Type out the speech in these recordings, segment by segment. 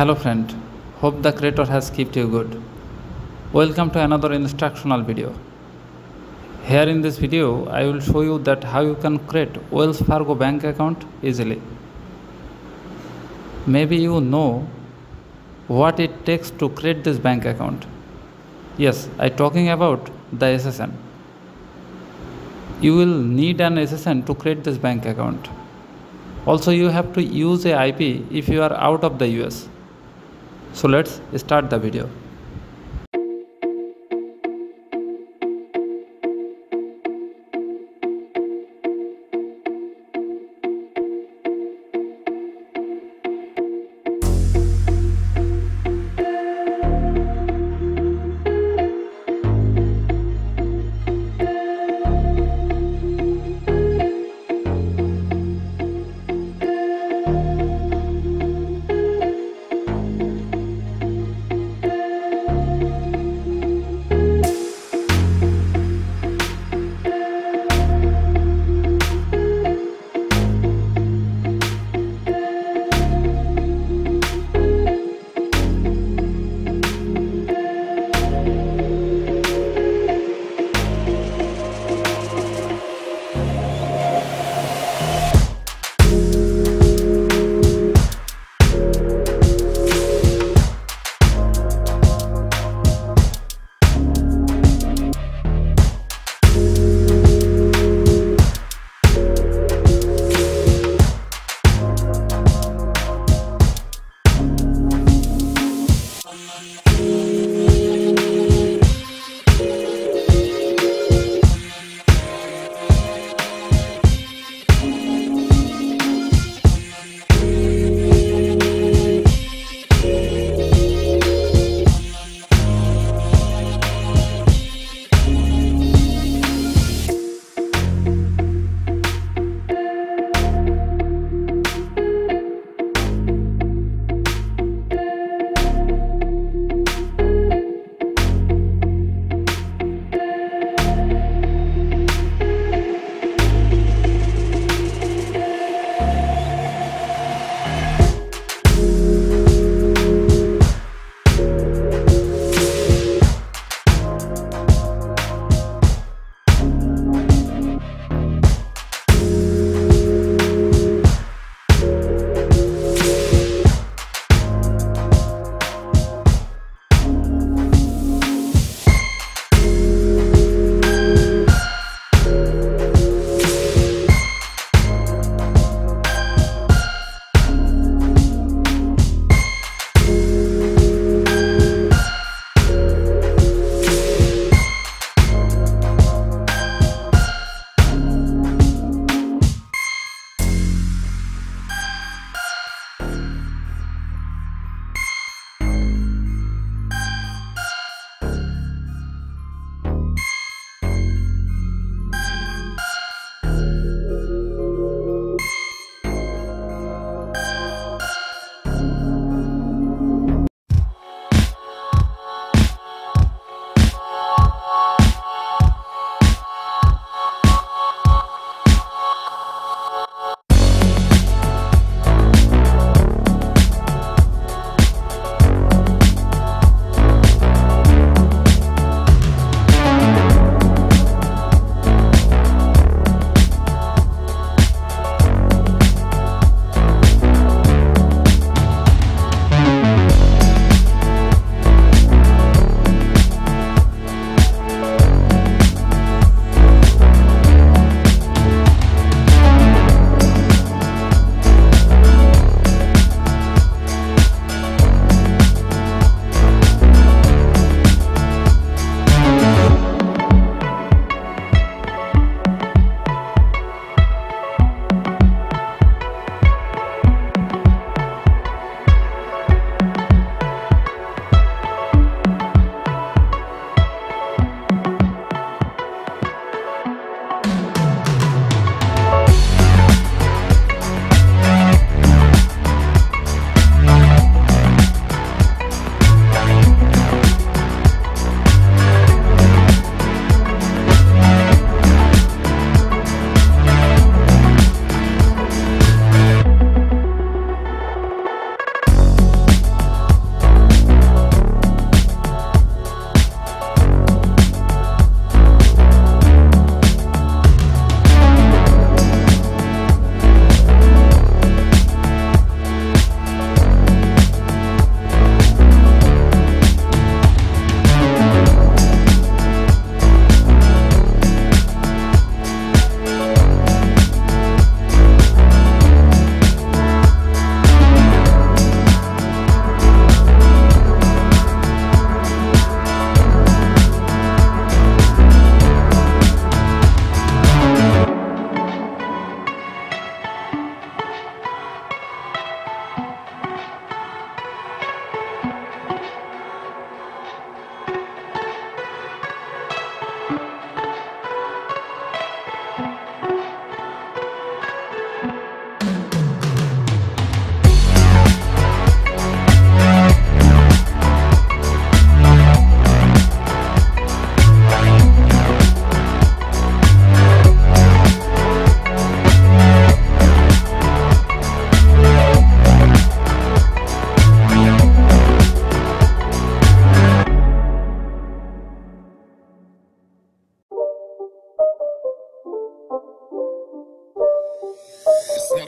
Hello friend, hope the creator has kept you good. Welcome to another instructional video. Here in this video, I will show you that how you can create Wells Fargo bank account easily. Maybe you know what it takes to create this bank account. Yes, I'm talking about the SSN. You will need an SSN to create this bank account. Also, you have to use a IP if you are out of the US. So let's start the video.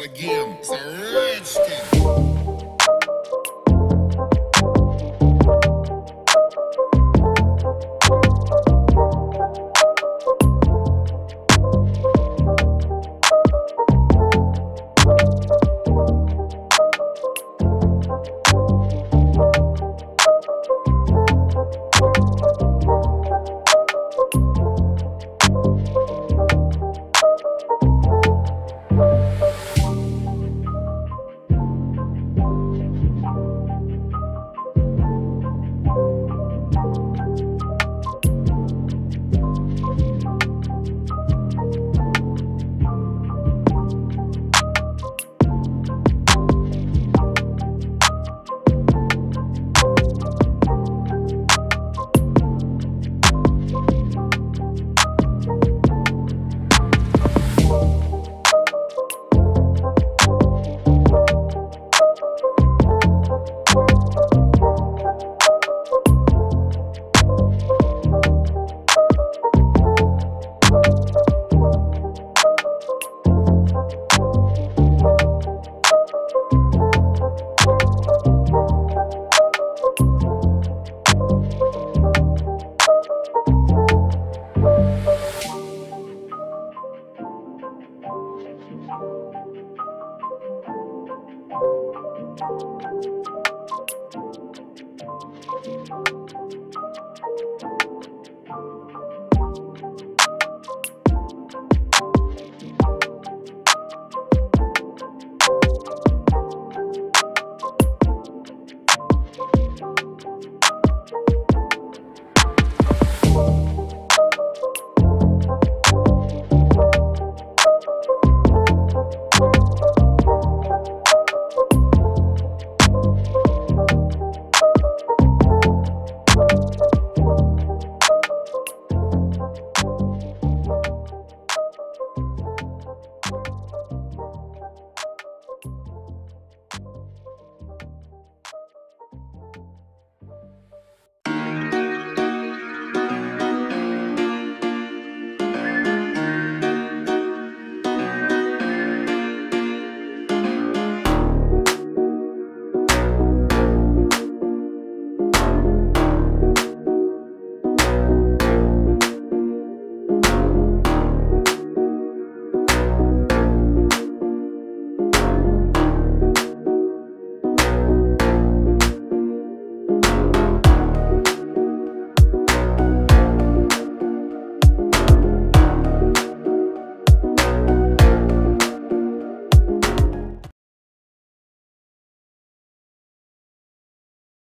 again. It's a redskin.